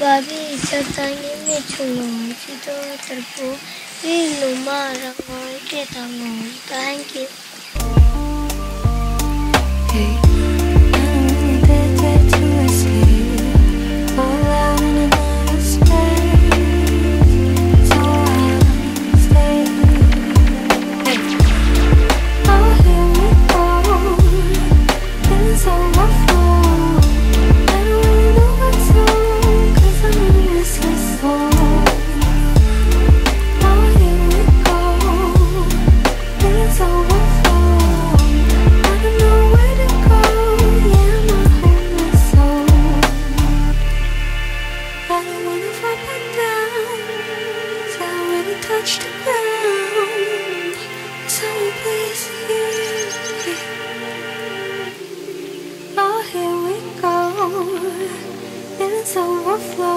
Babi Satani Michulo, Chito Tarpo, Viluma Rangoi, Ketamo. Thank you. Hey. Overflow.